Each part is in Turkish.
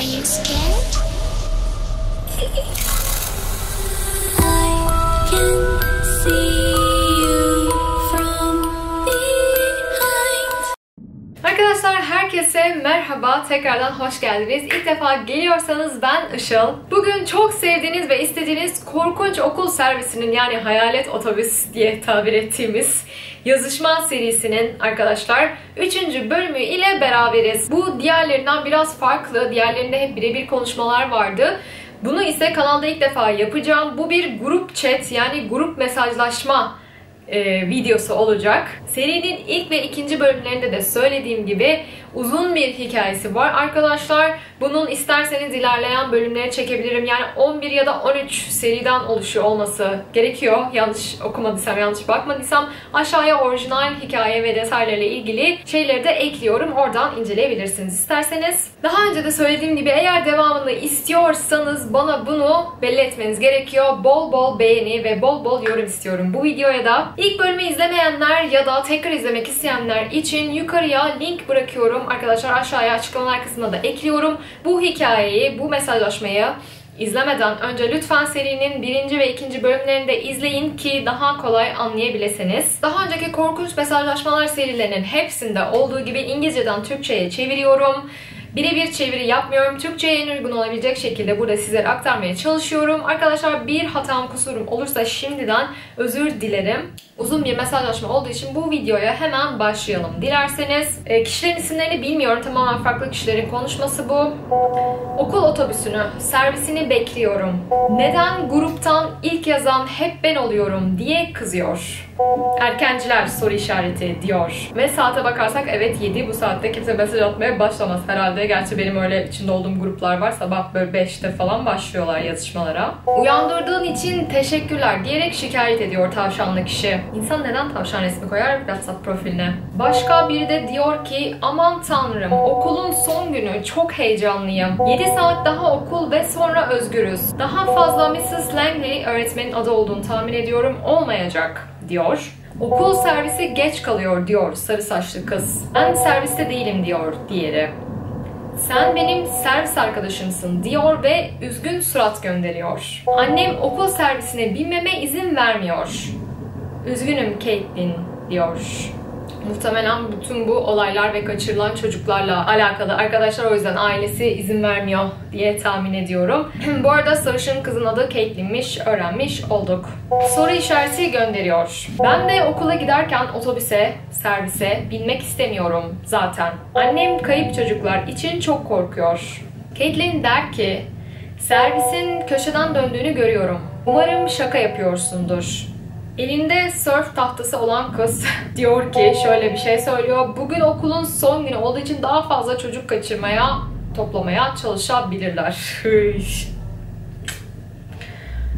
Are you scared? I can see you from behind. Arkadaşlar herkese merhaba, tekrardan hoş geldiniz. İlk defa geliyorsanız ben Işıl. Bugün çok sevdiğiniz ve istediğiniz Korkunç Okul Servisinin, yani Hayalet Otobüs diye tabir ettiğimiz yazışma serisinin arkadaşlar 3. bölümü ile beraberiz. Bu diğerlerinden biraz farklı. Diğerlerinde hep birebir konuşmalar vardı. Bunu ise kanalda ilk defa yapacağım. Bu bir grup chat, yani grup mesajlaşma videosu olacak. Serinin ilk ve ikinci bölümlerinde de söylediğim gibi uzun bir hikayesi var arkadaşlar. Bunun isterseniz ilerleyen bölümlere çekebilirim. Yani 11 ya da 13 seriden oluşuyor olması gerekiyor. Yanlış okumadıysam, yanlış bakmadıysam aşağıya orijinal hikaye ve detaylarla ilgili şeyleri de ekliyorum. Oradan inceleyebilirsiniz isterseniz. Daha önce de söylediğim gibi eğer devamını istiyorsanız bana bunu belli etmeniz gerekiyor. Bol bol beğeni ve bol bol yorum istiyorum bu videoya da. İlk bölümü izlemeyenler ya da tekrar izlemek isteyenler için yukarıya link bırakıyorum. Arkadaşlar aşağıya açıklamalar kısmına da ekliyorum. Bu hikayeyi, bu mesajlaşmayı izlemeden önce lütfen serinin 1. ve 2. bölümlerini de izleyin ki daha kolay anlayabilirsiniz. Daha önceki korkunç mesajlaşmalar serilerinin hepsinde olduğu gibi İngilizceden Türkçe'ye çeviriyorum. Birebir çeviri yapmıyorum. Türkçe'ye en uygun olabilecek şekilde burada sizlere aktarmaya çalışıyorum. Arkadaşlar bir hatam, kusurum olursa şimdiden özür dilerim. Uzun bir mesajlaşma olduğu için bu videoya hemen başlayalım dilerseniz. Kişilerin isimlerini bilmiyorum. Tamamen farklı kişilerin konuşması bu. Okul otobüsünü, servisini bekliyorum. Neden gruptan ilk yazan hep ben oluyorum diye kızıyor. Erkenciler soru işareti diyor. Ve saate bakarsak evet 7. Bu saatte kimse mesaj atmaya başlamaz herhalde. Gerçi benim öyle içinde olduğum gruplar var. Sabah böyle 5'te falan başlıyorlar yazışmalara. Uyandırdığın için teşekkürler diyerek şikayet ediyor tavşanlı kişi. İnsan neden tavşan resmi koyar WhatsApp profiline? Başka biri de diyor ki aman tanrım okulun son günü, çok heyecanlıyım. 7 saat daha okul ve sonra özgürüz. Daha fazla Mrs. Langley öğretmenin adı olduğunu tahmin ediyorum olmayacak diyor. Okul servisi geç kalıyor diyor sarı saçlı kız. Ben serviste değilim diyor diğeri. Sen benim servis arkadaşımsın diyor ve üzgün surat gönderiyor. Annem okul servisine binmeme izin vermiyor. Üzgünüm Caitlyn diyor. Muhtemelen bütün bu olaylar ve kaçırılan çocuklarla alakalı arkadaşlar, o yüzden ailesi izin vermiyor diye tahmin ediyorum. Bu arada sarışın kızın adı Caitlyn'miş, öğrenmiş olduk. Soru işareti gönderiyor. Ben de okula giderken otobüse, servise binmek istemiyorum zaten. Annem kayıp çocuklar için çok korkuyor. Caitlyn der ki servisin köşeden döndüğünü görüyorum. Umarım şaka yapıyorsundur. Elinde surf tahtası olan kız diyor ki, şöyle bir şey söylüyor. Bugün okulun son günü olduğu için daha fazla çocuk kaçırmaya, toplamaya çalışabilirler.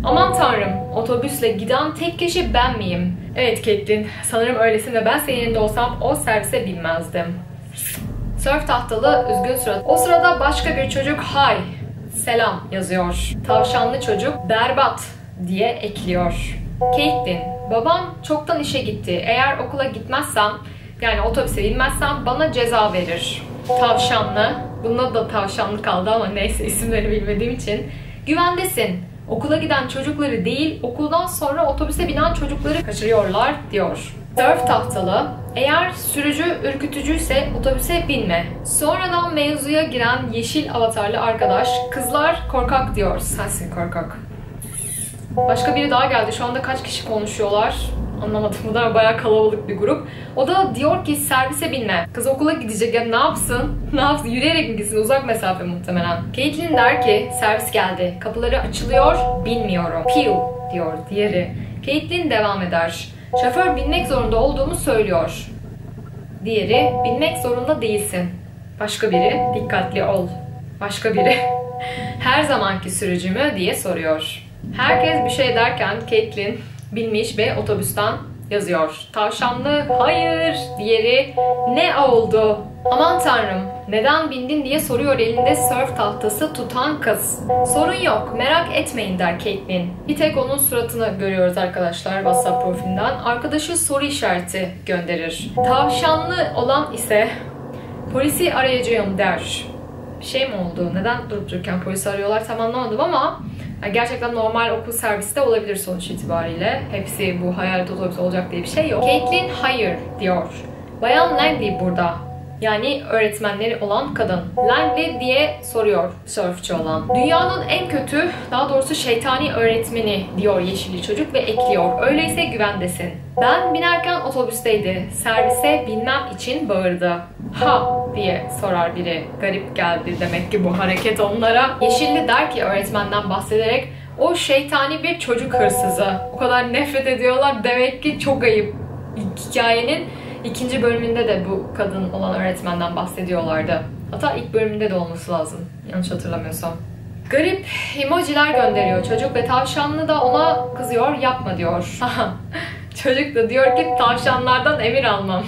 Aman tanrım, otobüsle giden tek kişi ben miyim? Evet Caitlyn, sanırım öylesin ve ben senin yerinde olsam o servise binmezdim. Surf tahtalı üzgün surat. O sırada başka bir çocuk hi, selam yazıyor. Tavşanlı çocuk berbat diye ekliyor. Caitlyn, babam çoktan işe gitti. Eğer okula gitmezsem, yani otobüse binmezsem bana ceza verir. Tavşanlı, bunda da tavşanlı kaldı ama neyse isimleri bilmediğim için. Güvendesin, okula giden çocukları değil, okuldan sonra otobüse binen çocukları kaçırıyorlar diyor. Surf tahtalı, eğer sürücü ürkütücüyse otobüse binme. Sonradan mevzuya giren yeşil avatarlı arkadaş, kızlar korkak diyor. Sensin korkak. Başka biri daha geldi. Şu anda kaç kişi konuşuyorlar? Anlamadım. Bu da bayağı kalabalık bir grup. O da diyor ki servise binme. Kız okula gidecek. Ya ne yapsın? Ne yapsın? Yürüyerek mi gitsin? Uzak mesafe muhtemelen. Caitlyn der ki servis geldi. Kapıları açılıyor. Binmiyorum. Piu diyor diğeri. Caitlyn devam eder. Şoför binmek zorunda olduğumu söylüyor. Diğeri binmek zorunda değilsin. Başka biri dikkatli ol. Başka biri her zamanki sürücü mü diye soruyor. Herkes bir şey derken Caitlyn binmiş ve otobüsten yazıyor. Tavşanlı hayır, diğeri ne oldu? Aman tanrım neden bindin diye soruyor elinde surf tahtası tutan kız. Sorun yok merak etmeyin der Caitlyn. Bir tek onun suratını görüyoruz arkadaşlar WhatsApp profilinden. Arkadaşı soru işareti gönderir. Tavşanlı olan ise polisi arayacağım der. bir şey mi oldu? Neden durup dururken polisi arıyorlar? Tam anlamadım ama yani gerçekten normal okul servisi de olabilir sonuç itibariyle. Hepsi bu Hayalet Otobüs olacak diye bir şey yok. Caitlyn hayır diyor. Bayan Langley burada. Yani öğretmenleri olan kadın. Langley diye soruyor sörfçü olan. Dünyanın en kötü, daha doğrusu şeytani öğretmeni diyor yeşilli çocuk ve ekliyor. Öyleyse güvendesin. Ben binerken otobüsteydi. Servise binmem için bağırdı. Ha diye sorar biri. Garip geldi demek ki bu hareket onlara. Yeşilli der ki öğretmenden bahsederek o şeytani bir çocuk hırsızı. O kadar nefret ediyorlar demek ki çok ayıp. Hikayenin İkinci bölümünde de bu kadın olan öğretmenden bahsediyorlardı. Hatta ilk bölümünde de olması lazım. Yanlış hatırlamıyorsam. Garip emojiler gönderiyor çocuk ve tavşanlı da ona kızıyor, yapma diyor. Çocuk da diyor ki tavşanlardan emir almam.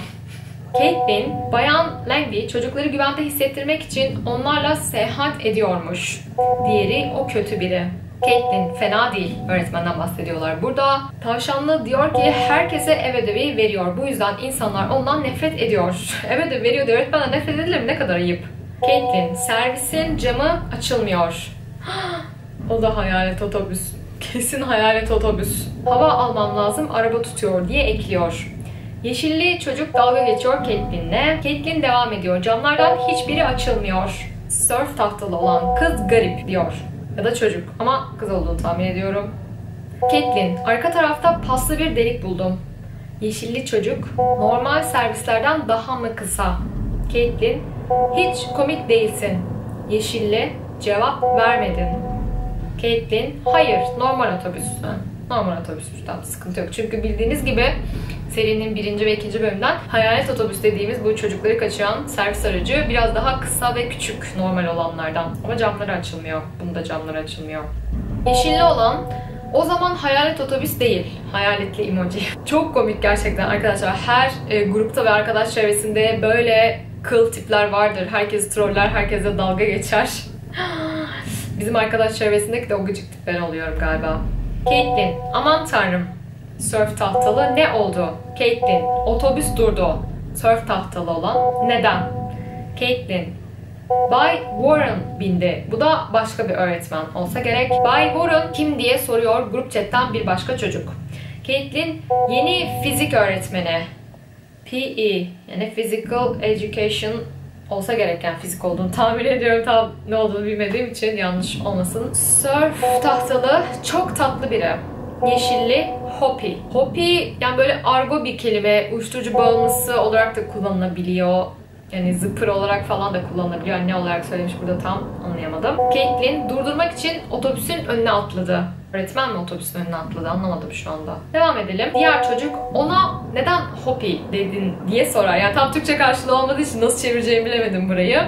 Caitlyn, Bayan Langley çocukları güvende hissettirmek için onlarla seyahat ediyormuş. Diğeri o kötü biri. Caitlyn fena değil öğretmenden bahsediyorlar. Burada tavşanlı diyor ki herkese ev ödevi veriyor. Bu yüzden insanlar ondan nefret ediyor. Ev ödevi veriyor diye öğretmenden nefret edilir mi? Ne kadar ayıp. Caitlyn servisin camı açılmıyor. O da Hayalet Otobüs. Kesin Hayalet Otobüs. Hava almam lazım araba tutuyor diye ekliyor. Yeşilli çocuk dalga geçiyor Caitlyn'le. Caitlyn devam ediyor. Camlardan hiçbiri açılmıyor. Sörf tahtalı olan kız garip diyor. Ya da çocuk ama kız olduğunu tahmin ediyorum. Caitlyn, arka tarafta paslı bir delik buldum. Yeşilli çocuk, normal servislerden daha mı kısa? Caitlyn, hiç komik değilsin. Yeşilli, cevap vermedin. Caitlyn, hayır normal otobüs. Normal otobüs, tamam sıkıntı yok. Çünkü bildiğiniz gibi serinin 1. ve 2. bölümden Hayalet Otobüs dediğimiz bu çocukları kaçıran servis aracı biraz daha kısa ve küçük normal olanlardan. Ama camları açılmıyor. Bunda camları açılmıyor. Yeşilli olan o zaman Hayalet Otobüs değil. Hayaletli emoji. Çok komik gerçekten arkadaşlar. Her grupta ve arkadaş çevresinde böyle kıl tipler vardır. Herkes troller, herkese dalga geçer. Bizim arkadaş çevresindeki de o gıcık tip ben oluyorum galiba. Caitlyn, aman tanrım. Sörf tahtalı ne oldu? Caitlyn, otobüs durdu. Sörf tahtalı olan neden? Caitlyn, Bay Warren bindi. Bu da başka bir öğretmen olsa gerek. Bay Warren kim diye soruyor grup chatten bir başka çocuk. Caitlyn, yeni fizik öğretmeni. PE yani Physical Education olsa gerek yani fizik olduğunu tahmin ediyorum. Tam ne olduğunu bilmediğim için yanlış olmasın. Sörf tahtalı çok tatlı biri. Yeşilli Hoppy. Hoppy yani böyle argo bir kelime, uyuşturucu bağımlısı olarak da kullanılabiliyor. Yani zıpır olarak falan da kullanılabiliyor. Yani ne olarak söylemiş burada tam anlayamadım. Caitlyn durdurmak için otobüsün önüne atladı. Öğretmen mi otobüsün önüne atladı? Anlamadım şu anda. Devam edelim. Diğer çocuk ona neden Hoppy dedin diye sorar. Yani tam Türkçe karşılığı olmadığı için nasıl çevireceğimi bilemedim burayı.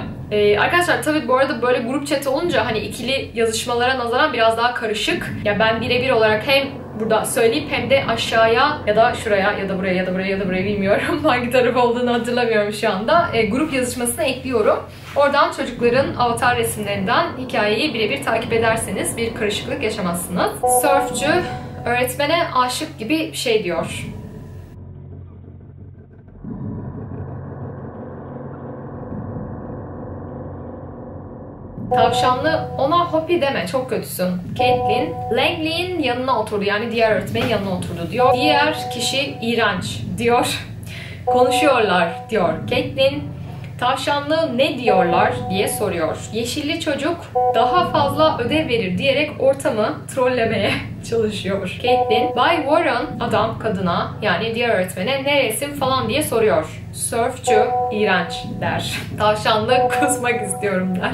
Arkadaşlar tabii bu arada böyle grup chat'i olunca hani ikili yazışmalara nazaran biraz daha karışık. Ya ben birebir olarak hem burada söyleyip hem de aşağıya ya da şuraya ya da buraya ya da buraya ya da buraya bilmiyorum. Hangi taraf olduğunu hatırlamıyorum şu anda. Grup yazışmasına ekliyorum. Oradan çocukların avatar resimlerinden hikayeyi birebir takip ederseniz bir karışıklık yaşamazsınız. Sörfçü öğretmene aşık gibi bir şey diyor. Tavşanlı ona Hoppy deme çok kötüsün. Caitlyn Langley'in yanına oturdu yani diğer öğretmenin yanına oturdu diyor. Diğer kişi iğrenç diyor. Konuşuyorlar diyor. Caitlyn tavşanlı ne diyorlar diye soruyor. Yeşilli çocuk daha fazla ödev verir diyerek ortamı trollemeye çalışıyor. Caitlyn Bay Warren adam kadına yani diğer öğretmene neresin falan diye soruyor. Sörfçü iğrenç der. Tavşanlı kusmak istiyorum der.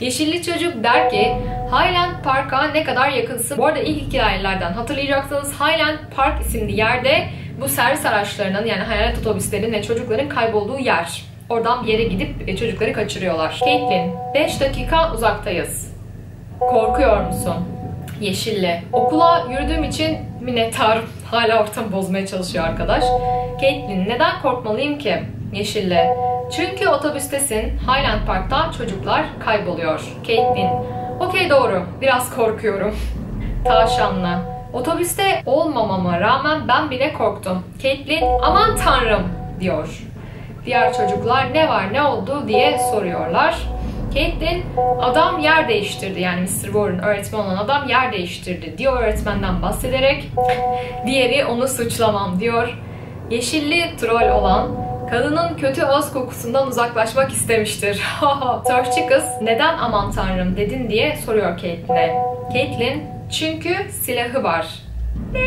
Yeşilli çocuk der ki Highland Park'a ne kadar yakınsın. Bu arada ilk hikayelerden hatırlayacaksınız. Highland Park isimli yerde bu servis araçlarının yani hayalet otobüslerinin çocukların kaybolduğu yer. Oradan bir yere gidip çocukları kaçırıyorlar. Caitlyn 5 dakika uzaktayız. Korkuyor musun? Yeşilli okula yürüdüğüm için minnettarım. Hala ortamı bozmaya çalışıyor arkadaş. Caitlyn neden korkmalıyım ki? Yeşilli çünkü otobüstesin, Highland Park'ta çocuklar kayboluyor. Caitlyn, okey doğru, biraz korkuyorum. Tavşanlı, otobüste olmamama rağmen ben bile korktum. Caitlyn, aman tanrım diyor. Diğer çocuklar ne var ne oldu diye soruyorlar. Caitlyn adam yer değiştirdi, yani Mr. Warren öğretmen olan adam yer değiştirdi diyor öğretmenden bahsederek. Diğeri onu suçlamam diyor. Yeşilli troll olan kadının kötü ağız kokusundan uzaklaşmak istemiştir. Törfçi kız neden aman tanrım dedin diye soruyor Caitlyn'e. Caitlyn çünkü silahı var. Ne?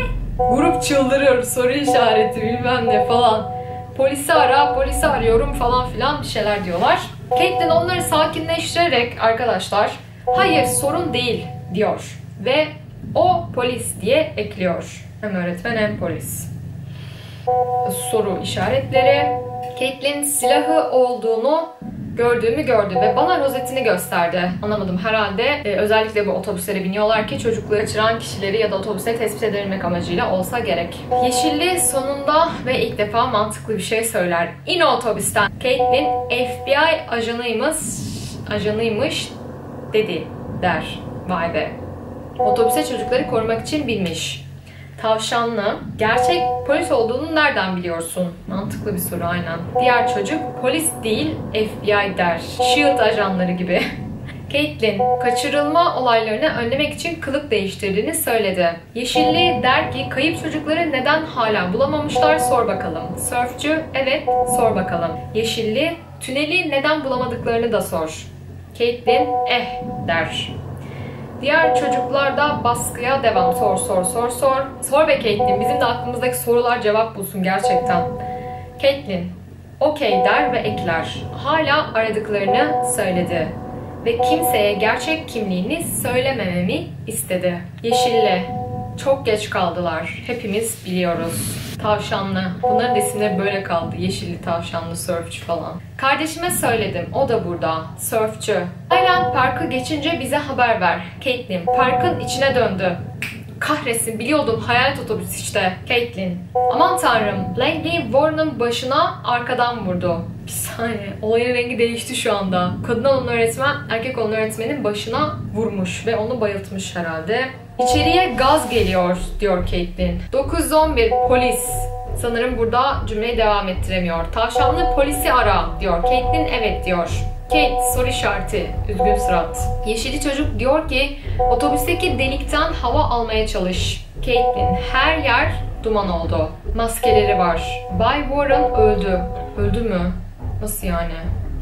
Grup çıldırır, soru işareti bilmem ne falan. Polisi ara, polisi arıyorum falan filan bir şeyler diyorlar. Caitlyn onları sakinleştirerek arkadaşlar hayır sorun değil diyor ve o polis diye ekliyor. Hem öğretmen hem polis. Soru işaretleri. Caitlyn silahı olduğunu gördü ve bana rozetini gösterdi. Anlamadım herhalde. Özellikle bu otobüslere biniyorlar ki çocukları kaçıran kişileri ya da otobüse tespit edilmek amacıyla olsa gerek. Yeşilli sonunda ve ilk defa mantıklı bir şey söyler. İn otobüsten. Caitlyn FBI ajanıymış dedi der. Vay be. Otobüse çocukları korumak için binmiş. Tavşanlı. Gerçek polis olduğunu nereden biliyorsun? Mantıklı bir soru aynen. Diğer çocuk polis değil FBI der. Shield ajanları gibi. Caitlyn kaçırılma olaylarını önlemek için kılık değiştirdiğini söyledi. Yeşilli der ki kayıp çocukları neden hala bulamamışlar sor bakalım. Surfçü evet sor bakalım. Yeşilli tüneli neden bulamadıklarını da sor. Caitlyn der. Diğer çocuklar da baskıya devam. Sor, sor, sor, sor. Sor be Caitlyn. Bizim de aklımızdaki sorular cevap bulsun gerçekten. Caitlyn, okey der ve ekler. Hala aradıklarını söyledi. Ve kimseye gerçek kimliğini söylemememi istedi. Yeşille, çok geç kaldılar. Hepimiz biliyoruz. Tavşanlı. Bunların isimleri böyle kaldı. Yeşilli, tavşanlı, sörfçü falan. Kardeşime söyledim. O da burada. Sörfçü. Highland Park'ı geçince bize haber ver. Caitlyn. Parkın içine döndü. Kahretsin biliyordum. Hayalet otobüs işte. Caitlyn. Aman tanrım. Langley Warren'ın başına arkadan vurdu. Bir saniye. Olayın rengi değişti şu anda. Kadın olan öğretmen, erkek olan öğretmenin başına vurmuş ve onu bayıltmış herhalde. İçeriye gaz geliyor diyor Caitlyn. 911 polis. Sanırım burada cümleyi devam ettiremiyor. Tavşanlı polisi ara diyor. Caitlyn evet diyor. Kate soru işareti. Üzgün surat. Yeşili çocuk diyor ki otobüsteki delikten hava almaya çalış. Caitlyn her yer duman oldu. Maskeleri var. Bay Warren öldü. Öldü mü? Nasıl yani?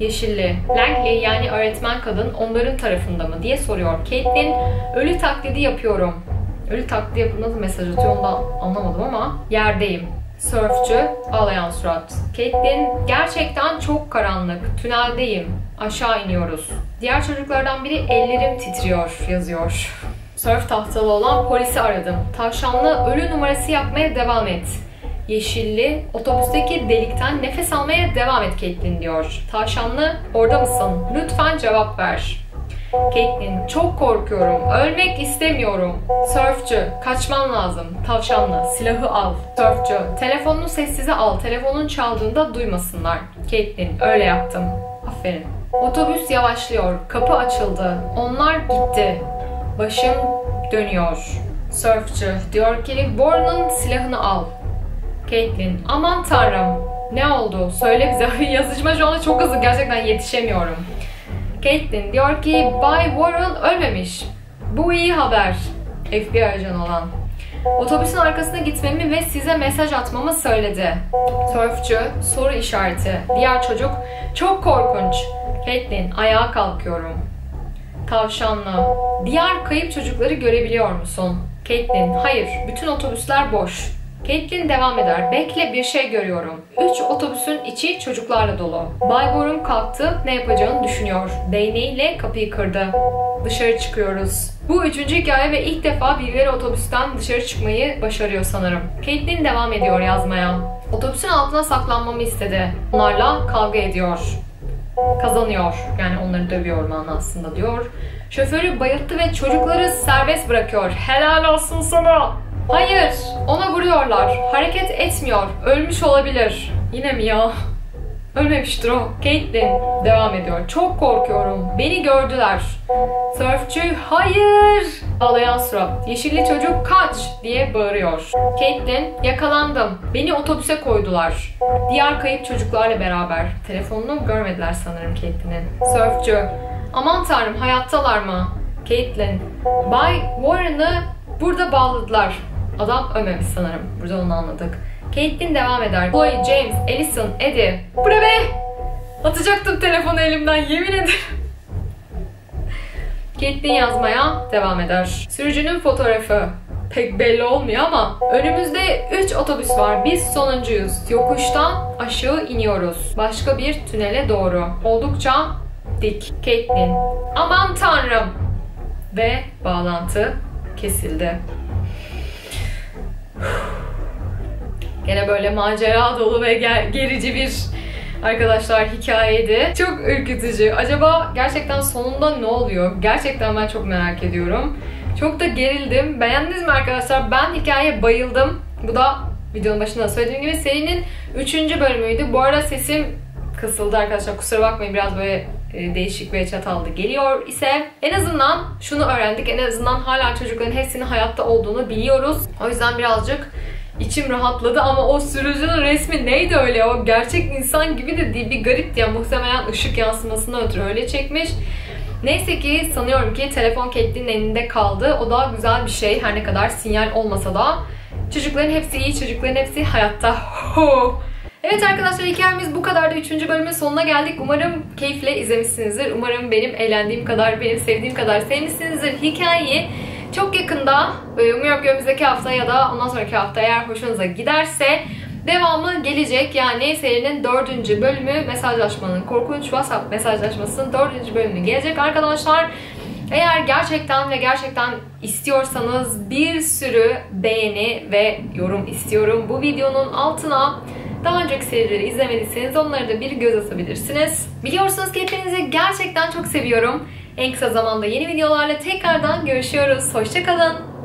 Yeşilli. Langley yani öğretmen kadın onların tarafında mı diye soruyor. Caitlyn ölü taklidi yapıyorum. Ölü taklidi yapılmaz mesaj atıyor onu da anlamadım ama yerdeyim. Surfçü ağlayan surat. Caitlyn gerçekten çok karanlık. Tüneldeyim. Aşağı iniyoruz. Diğer çocuklardan biri ellerim titriyor yazıyor. Surf tahtalı olan polisi aradım. Tavşanlı ölü numarası yapmaya devam et. Yeşilli, otobüsteki delikten nefes almaya devam et Caitlyn diyor. Tavşanlı, orada mısın? Lütfen cevap ver. Caitlyn, çok korkuyorum. Ölmek istemiyorum. Surfçü, kaçman lazım. Tavşanlı, silahı al. Surfçü, telefonunu sessize al. Telefonun çaldığında duymasınlar. Caitlyn, öyle yaptım. Aferin. Otobüs yavaşlıyor. Kapı açıldı. Onlar gitti. Başım dönüyor. Surfçü, diyor ki Warren'ın silahını al. Caitlyn, aman tanrım ne oldu? Söyle bize. Yazışma şu anda çok hızlı. Gerçekten yetişemiyorum. Caitlyn diyor ki Bay Warren ölmemiş. Bu iyi haber. FBI ajanı olan. Otobüsün arkasına gitmemi ve size mesaj atmamı söyledi. Surfçü soru işareti. Diğer çocuk çok korkunç. Caitlyn ayağa kalkıyorum. Tavşanlı. Diğer kayıp çocukları görebiliyor musun? Caitlyn hayır. Bütün otobüsler boş. Caitlyn devam eder. Bekle bir şey görüyorum. 3 otobüsün içi çocuklarla dolu. Bay Warren kalktı. Ne yapacağını düşünüyor. Değneğiyle kapıyı kırdı. Dışarı çıkıyoruz. Bu 3. hikaye ve ilk defa birileri otobüsten dışarı çıkmayı başarıyor sanırım. Caitlyn devam ediyor yazmaya. Otobüsün altına saklanmamı istedi. Onlarla kavga ediyor. Kazanıyor. Yani onları dövüyor manasında diyor. Şoförü bayılttı ve çocukları serbest bırakıyor. Helal olsun sana. Hayır, ona vuruyorlar. Hareket etmiyor. Ölmüş olabilir. Yine mi ya? Ölmemiştir o. Caitlyn devam ediyor. Çok korkuyorum. Beni gördüler. Surfçü hayır. Ağlayan surat. Yeşilli çocuk kaç diye bağırıyor. Caitlyn yakalandım. Beni otobüse koydular. Diğer kayıp çocuklarla beraber. Telefonunu görmediler sanırım Caitlyn'in. Surfçü Aman tanrım, hayattalar mı? Caitlyn. Bay Warren'ı burada bağladılar. Adam ölmemiş sanırım. Burada onu anladık. Caitlyn devam eder. Chloe, James, Allison, Eddie. Bu ne be? Atacaktım telefonu elimden, yemin ederim. Caitlyn yazmaya devam eder. Sürücünün fotoğrafı pek belli olmuyor ama önümüzde 3 otobüs var. Biz sonuncuyuz. Yokuştan aşağı iniyoruz. Başka bir tünele doğru. Oldukça dik. Caitlyn. Aman tanrım. Ve bağlantı kesildi. Gene böyle macera dolu ve gerici bir arkadaşlar hikayeydi. Çok ürkütücü. Acaba gerçekten sonunda ne oluyor? Gerçekten ben çok merak ediyorum. Çok da gerildim. Beğendiniz mi arkadaşlar? Ben hikayeye bayıldım. Bu da videonun başında söylediğim gibi serinin 3. bölümüydü. Bu arada sesim kısıldı arkadaşlar. Kusura bakmayın, biraz böyle değişik ve çatallı geliyor ise. En azından şunu öğrendik. En azından hala çocukların hepsinin hayatta olduğunu biliyoruz. O yüzden birazcık İçim rahatladı ama o sürücünün resmi neydi öyle? O gerçek insan gibi de değil, bir garipti ya. Muhtemelen ışık yansımasından ötürü öyle çekmiş. Neyse ki sanıyorum ki telefon Caitlyn'in elinde kaldı. O da güzel bir şey, her ne kadar sinyal olmasa da. Çocukların hepsi iyi, çocukların hepsi hayatta. Evet arkadaşlar, hikayemiz bu kadardı. 3. bölümün sonuna geldik. Umarım keyifle izlemişsinizdir. Umarım benim eğlendiğim kadar, benim sevdiğim kadar sevmişsinizdir hikayeyi. Çok yakında, umuyorum ki önümüzdeki hafta ya da ondan sonraki hafta eğer hoşunuza giderse devamı gelecek. Yani serinin 4. bölümü, mesajlaşmanın, korkunç WhatsApp mesajlaşmasının 4. bölümü gelecek arkadaşlar. Eğer gerçekten ve gerçekten istiyorsanız bir sürü beğeni ve yorum istiyorum. Bu videonun altına daha önceki serileri izlemediyseniz onları da bir göz atabilirsiniz. Biliyorsunuz ki hepinizi gerçekten çok seviyorum. En kısa zamanda yeni videolarla tekrardan görüşüyoruz. Hoşça kalın.